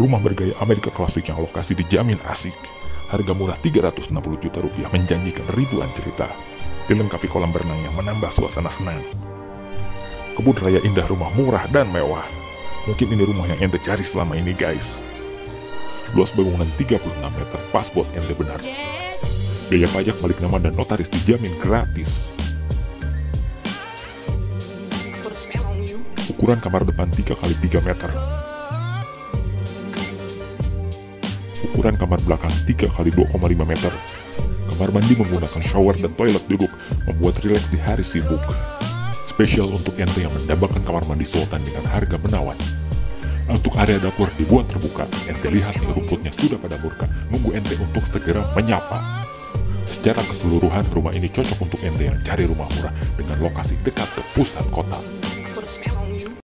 Rumah bergaya Amerika klasik yang lokasi dijamin asik. Harga murah 360 juta rupiah menjanjikan ribuan cerita. Dilengkapi kolam berenang yang menambah suasana senang. Kebun Raya Indah, rumah murah dan mewah. Mungkin ini rumah yang ente cari selama ini, guys. Luas bangunan 36 meter, pas buat ente benar. Biaya pajak, balik nama, dan notaris dijamin gratis. Ukuran kamar depan 3x3 meter. Ukuran kamar belakang 3x2,5 meter. Kamar mandi menggunakan shower dan toilet duduk, membuat rileks di hari sibuk. Spesial untuk ente yang mendambakan kamar mandi sultan dengan harga menawan. Untuk area dapur dibuat terbuka, ente lihat nih rumputnya sudah pada murka, nunggu ente untuk segera menyapa. Secara keseluruhan, rumah ini cocok untuk ente yang cari rumah murah dengan lokasi dekat ke pusat kota.